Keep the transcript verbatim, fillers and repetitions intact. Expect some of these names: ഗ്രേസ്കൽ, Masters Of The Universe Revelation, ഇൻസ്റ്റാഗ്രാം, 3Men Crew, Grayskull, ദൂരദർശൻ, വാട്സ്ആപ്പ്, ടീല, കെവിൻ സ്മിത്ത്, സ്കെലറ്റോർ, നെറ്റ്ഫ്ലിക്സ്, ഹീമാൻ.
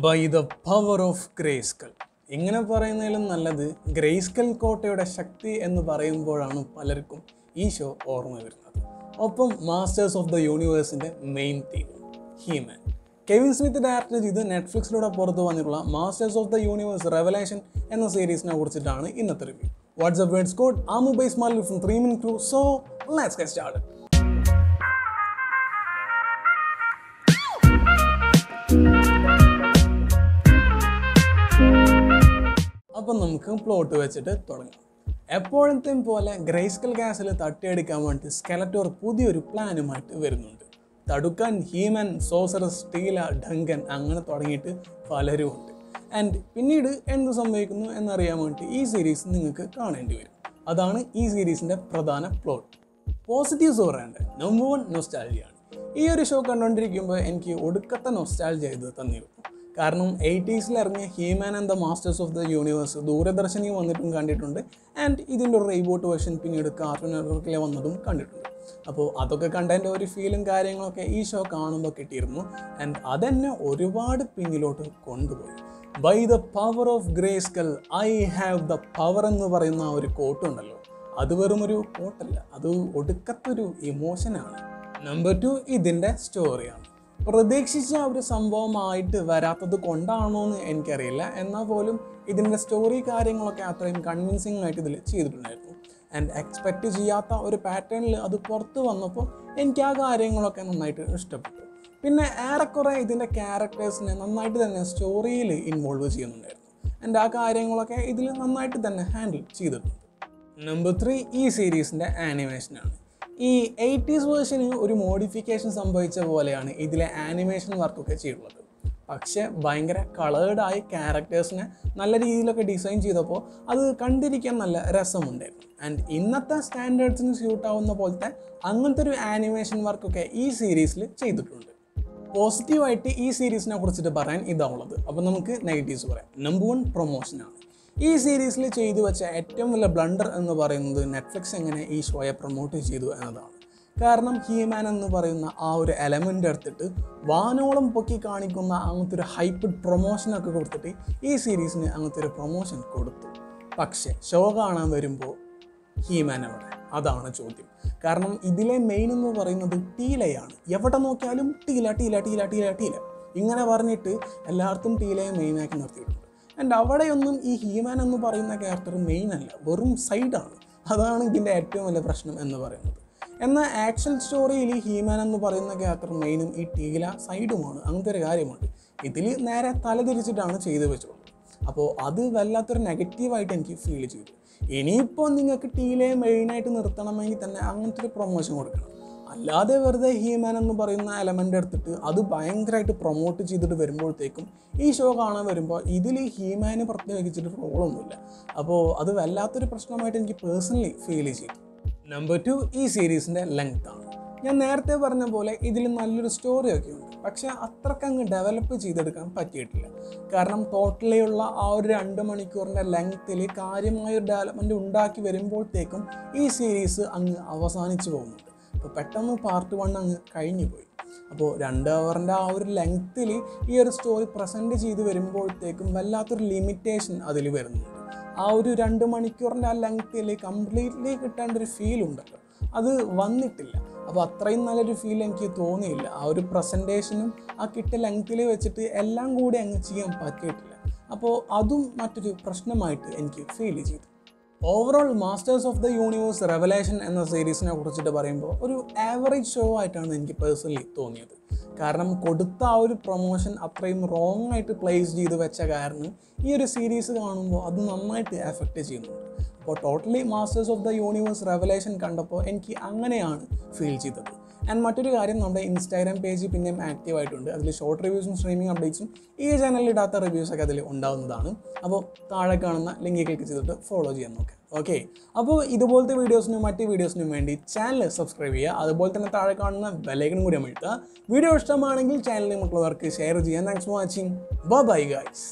by the power of Grayskull. ഇങ്ങനെ പറയുന്നതിലും നല്ലത് ഗ്രേസ്കൽ കോട്ടയുടെ ശക്തി എന്ന് പറയുമ്പോഴാണ് പലർക്കും ഈ ഷോ ഓർമ്മ വരുന്നത്. ഒപ്പം മാസ്റ്റേഴ്സ് ഓഫ് ദ യൂണിവേഴ്സിൻ്റെ main theme ഹീമാൻ. കെവിൻ സ്മിത്ത് direct ചെയ്ത് നെറ്റ്ഫ്ലിക്സിലൂടെ പുറത്തു വന്നിട്ടുള്ള masters of the universe revelation എന്ന സീരീസിനെ കുറിച്ചിട്ടാണ് ഇന്നത്തെ റിവ്യൂ. വാട്സ്ആപ്പ് റെഡ്സ്കോഡ് ആ mobile smart from three men crew. So let's get started. അപ്പം നമുക്ക് പ്ലോട്ട് വെച്ചിട്ട് തുടങ്ങാം. എപ്പോഴത്തെയും പോലെ ഗ്രേസ്കൽ ഗ്യാസിൽ തട്ടിയെടുക്കാൻ വേണ്ടി സ്കെലറ്റോർ പുതിയൊരു പ്ലാനുമായിട്ട് വരുന്നുണ്ട്. തടുക്കാൻ ഹീമാൻ, സോസറസ്, ടീല, ഡങ്കൻ അങ്ങനെ തുടങ്ങിയിട്ട് പലരും ഉണ്ട്. ആൻഡ് പിന്നീട് എന്ത് സംഭവിക്കുന്നു എന്നറിയാൻ വേണ്ടി ഈ സീരീസ് നിങ്ങൾക്ക് കാണേണ്ടി വരും. അതാണ് ഈ സീരീസിൻ്റെ പ്രധാന പ്ലോട്ട്. പോസിറ്റീവ്സ് പറയേണ്ടത് നമ്പർ വൺ നൊസ്റ്റാൾജിയാണ്. ഈ ഒരു ഷോ കണ്ടുകൊണ്ടിരിക്കുമ്പോൾ എനിക്ക് ഒടുക്കത്തെ നൊസ്റ്റാൾജി ഇത് തന്നിരുന്നു. കാരണം എയ്റ്റീസിൽ ഇറങ്ങിയ ഹീമാൻ and the masters of the universe ദൂരദർശനിൽ വന്നിട്ടും കണ്ടിട്ടുണ്ട്. ആൻഡ് ഇതിൻ്റെ ഒരു റീബൂട്ട് വേർഷൻ പിന്നീട് കാർട്ടൂൺ നെറ്റ്വർക്കിലെ വന്നതും കണ്ടിട്ടുണ്ട്. അപ്പോൾ അതൊക്കെ കണ്ടതിൻ്റെ ഒരു ഫീലും കാര്യങ്ങളൊക്കെ ഈ ഷോ കാണുമ്പോൾ കിട്ടിയിരുന്നു. ആൻഡ് അതെന്നെ ഒരുപാട് പിന്നിലോട്ട് കൊണ്ടുപോയി. By the power of ഗ്രേസ്കൽ I have the power എന്ന് പറയുന്ന ഒരു കോട്ടുണ്ടല്ലോ, അത് വെറുമൊരു കോട്ടല്ല, അത് ഒടുക്കത്തൊരു ഇമോഷനാണ്. നമ്പർ ടു ഇതിൻ്റെ സ്റ്റോറിയാണ്. പ്രതീക്ഷിച്ച ഒരു സംഭവമായിട്ട് വരാത്തത് കൊണ്ടാണോ എന്ന് എനിക്കറിയില്ല, എന്നാൽ പോലും ഇതിൻ്റെ സ്റ്റോറി കാര്യങ്ങളൊക്കെ അത്രയും കൺവിൻസിങ് ആയിട്ട് ഇതിൽ ചെയ്തിട്ടുണ്ടായിരുന്നു. ആൻഡ് എക്സ്പെക്റ്റ് ചെയ്യാത്ത ഒരു പാറ്റേണിൽ അത് പുറത്ത് വന്നപ്പോൾ എനിക്ക് ആ കാര്യങ്ങളൊക്കെ നന്നായിട്ട് ഇഷ്ടപ്പെട്ടു. പിന്നെ ഏറെക്കുറെ ഇതിൻ്റെ ക്യാരക്ടേഴ്സിനെ നന്നായിട്ട് തന്നെ സ്റ്റോറിയിൽ ഇൻവോൾവ് ചെയ്യുന്നുണ്ടായിരുന്നു. ആൻഡ് ആ കാര്യങ്ങളൊക്കെ ഇതിൽ നന്നായിട്ട് തന്നെ ഹാൻഡിൽ ചെയ്തിട്ടുണ്ട്. നമ്പർ ത്രീ ഈ സീരീസിൻ്റെ ആനിമേഷനാണ്. ഈ എയ്റ്റീസ് വേർഷന് ഒരു മോഡിഫിക്കേഷൻ സംഭവിച്ച പോലെയാണ് ഇതിലെ ആനിമേഷൻ വർക്കൊക്കെ ചെയ്തിട്ടുള്ളത്. പക്ഷേ ഭയങ്കര കളേർഡായി ക്യാരക്ടേഴ്സിനെ നല്ല രീതിയിലൊക്കെ ഡിസൈൻ ചെയ്തപ്പോൾ അത് കണ്ടിരിക്കാൻ നല്ല രസമുണ്ടായിരുന്നു. ആൻഡ് ഇന്നത്തെ സ്റ്റാൻഡേർഡ്സിന് സ്യൂട്ടാവുന്ന പോലത്തെ അങ്ങനത്തെ ഒരു ആനിമേഷൻ വർക്കൊക്കെ ഈ സീരീസിൽ ചെയ്തിട്ടുണ്ട്. പോസിറ്റീവായിട്ട് ഈ സീരീസിനെ കുറിച്ചിട്ട് പറയാൻ ഇതാണുള്ളത്. അപ്പോൾ നമുക്ക് നെഗറ്റീവ്സ് പറയാം. നമ്പർ വൺ പ്രൊമോഷനാണ്. ഈ സീരീസിൽ ചെയ്തു വെച്ച ഏറ്റവും വലിയ ബ്ലണ്ടർ എന്ന് പറയുന്നത് നെറ്റ്ഫ്ലിക്സ് എങ്ങനെ ഈ ഷോയെ പ്രൊമോട്ട് ചെയ്തു എന്നതാണ്. കാരണം ഹീമാൻ എന്ന് പറയുന്ന ആ ഒരു എലമെൻ്റ് എടുത്തിട്ട് വാനോളം പൊക്കി കാണിക്കുന്ന അങ്ങനത്തെ ഒരു ഹൈപ്ഡ് പ്രൊമോഷനൊക്കെ കൊടുത്തിട്ട് ഈ സീരീസിന് അങ്ങനത്തെ ഒരു പ്രൊമോഷൻ കൊടുത്തു. പക്ഷേ ഷോ കാണാൻ വരുമ്പോൾ ഹീമാൻ എവിടെ? അതാണ് ചോദ്യം. കാരണം ഇതിലെ മെയിൻ എന്ന് പറയുന്നത് ടീലയാണ്. എവിടെ നോക്കിയാലും ടീല ടീല ടീല ടീല ടീല ഇങ്ങനെ പറഞ്ഞിട്ട് എല്ലായിടത്തും ടീലയെ മെയിനാക്കി നിർത്തിയിട്ടുണ്ട്. ആൻഡ് അവിടെയൊന്നും ഈ ഹീമാൻ എന്ന് പറയുന്ന ക്യാരക്ടർ മെയിൻ അല്ല, വെറും സൈഡാണ്. അതാണ് ഇതിൻ്റെ ഏറ്റവും വലിയ പ്രശ്നം എന്ന് പറയുന്നത്. എന്നാൽ ആക്ഷൻ സ്റ്റോറിയിൽ ഈ ഹീമാൻ എന്ന് പറയുന്ന ക്യാരക്ടർ മെയിനും ഈ ടീല സൈഡുമാണ്. അങ്ങനത്തെ ഒരു കാര്യമുണ്ട്. ഇതിൽ നേരെ തലതിരിച്ചിട്ടാണ് ചെയ്തു വെച്ചുള്ളത്. അപ്പോൾ അത് വല്ലാത്തൊരു നെഗറ്റീവായിട്ട് എനിക്ക് ഫീൽ ചെയ്തു. ഇനിയിപ്പോൾ നിങ്ങൾക്ക് ടീലയെ മെയിനായിട്ട് നിർത്തണമെങ്കിൽ തന്നെ അങ്ങനത്തെ ഒരു പ്രൊമോഷൻ കൊടുക്കണം. അല്ലാതെ വെറുതെ ഹീമാൻ എന്ന് പറയുന്ന എലമെൻ്റ് എടുത്തിട്ട് അത് ഭയങ്കരമായിട്ട് പ്രൊമോട്ട് ചെയ്തിട്ട് വരുമ്പോഴത്തേക്കും ഈ ഷോ കാണാൻ വരുമ്പോൾ ഇതിൽ ഹീമാന് പ്രത്യേകിച്ചിട്ട് റോളൊന്നുമില്ല. അപ്പോൾ അത് വല്ലാത്തൊരു പ്രശ്നമായിട്ട് എനിക്ക് പേഴ്സണലി ഫീൽ ചെയ്തു. നമ്പർ ടു ഈ സീരീസിൻ്റെ ലെങ്ത് ആണ്. ഞാൻ നേരത്തെ പറഞ്ഞ പോലെ ഇതിൽ നല്ലൊരു സ്റ്റോറിയൊക്കെ ഉണ്ട്, പക്ഷേ അത്രക്കങ്ങ് ഡെവലപ്പ് ചെയ്തെടുക്കാൻ പറ്റിയിട്ടില്ല. കാരണം ടോട്ടലി ഉള്ള ആ ഒരു രണ്ട് മണിക്കൂറിൻ്റെ ലെങ്ത്തിൽ കാര്യമായൊരു ഡെവലപ്മെൻറ്റ് ഉണ്ടാക്കി വരുമ്പോഴത്തേക്കും ഈ സീരീസ് അങ്ങ് അവസാനിച്ചു പോകുന്നുണ്ട്. അപ്പോൾ പെട്ടെന്ന് പാർട്ട് വൺ അങ്ങ് കഴിഞ്ഞു പോയി. അപ്പോൾ രണ്ട് അവറിൻ്റെ ആ ഒരു ലെങ്ത്തിൽ ഈ ഒരു സ്റ്റോറി പ്രസൻറ്റ് ചെയ്ത് വരുമ്പോഴത്തേക്കും വല്ലാത്തൊരു ലിമിറ്റേഷൻ അതിൽ വരുന്നുണ്ട്. ആ ഒരു രണ്ട് മണിക്കൂറിൻ്റെ ആ ലെങ്ത്തിൽ കംപ്ലീറ്റ്ലി കിട്ടേണ്ട ഒരു ഫീലുണ്ടല്ലോ, അത് വന്നിട്ടില്ല. അപ്പോൾ അത്രയും നല്ലൊരു ഫീൽ എനിക്ക് തോന്നിയില്ല. ആ ഒരു പ്രസൻറ്റേഷനും ആ കിട്ടിയ ലെങ്ത്തിൽ വെച്ചിട്ട് എല്ലാം കൂടി അങ്ങ് ചെയ്യാൻ പറ്റിയിട്ടില്ല. അപ്പോൾ അതും മറ്റൊരു പ്രശ്നമായിട്ട് എനിക്ക് ഫീൽ ചെയ്തു. Overall masters of the universe revelation എന്ന സീരീസിനെ കുറിച്ചിട്ട് പറയുമ്പോൾ ഒരു ആവറേജ് ഷോ ആയിട്ടാണ് എനിക്ക് പേഴ്സണലി തോന്നിയത്. കാരണം കൊടുത്ത ആ ഒരു പ്രൊമോഷൻ അത്രയും റോങ് ആയിട്ട് പ്ലേസ് ചെയ്ത് വെച്ച കാരണം ഈ ഒരു സീരീസ് കാണുമ്പോൾ അത് നന്നായിട്ട് എഫക്റ്റ് ചെയ്യുന്നുണ്ട്. അപ്പോൾ totally masters of the universe revelation കണ്ടപ്പോൾ എനിക്ക് അങ്ങനെയാണ് ഫീൽ ചെയ്തത്. ആൻഡ് മറ്റൊരു കാര്യം, നമ്മുടെ ഇൻസ്റ്റാഗ്രാം പേജ് പിന്നെയും ആക്റ്റീവ് ആയിട്ടുണ്ട്. അതിൽ ഷോർട്ട് റിവ്യൂസും സ്ട്രീമിംഗ് അപ്ഡേറ്റ്സും ഈ ചാനലിൽ ഇടാത്ത റിവ്യൂസൊക്കെ അതിൽ ഉണ്ടാവുന്നതാണ്. അപ്പോൾ താഴെ കാണുന്ന ലിങ്കിൽ ക്ലിക്ക് ചെയ്തിട്ട് ഫോളോ ചെയ്യാൻ നോക്കാം. ഓക്കെ, അപ്പോൾ ഇതുപോലത്തെ വീഡിയോസിനും മറ്റ് വീഡിയോസിനും വേണ്ടി ചാനൽ സബ്സ്ക്രൈബ് ചെയ്യുക. അതുപോലെ തന്നെ താഴെ കാണുന്ന ബെല്ലൈക്കൺ കൂടി അമർത്തുക. വീഡിയോ ഇഷ്ടമാണെങ്കിൽ ചാനലിൽ മറ്റുള്ളവർക്ക് ഷെയർ ചെയ്യാം. Thanks for watching. Bye guys.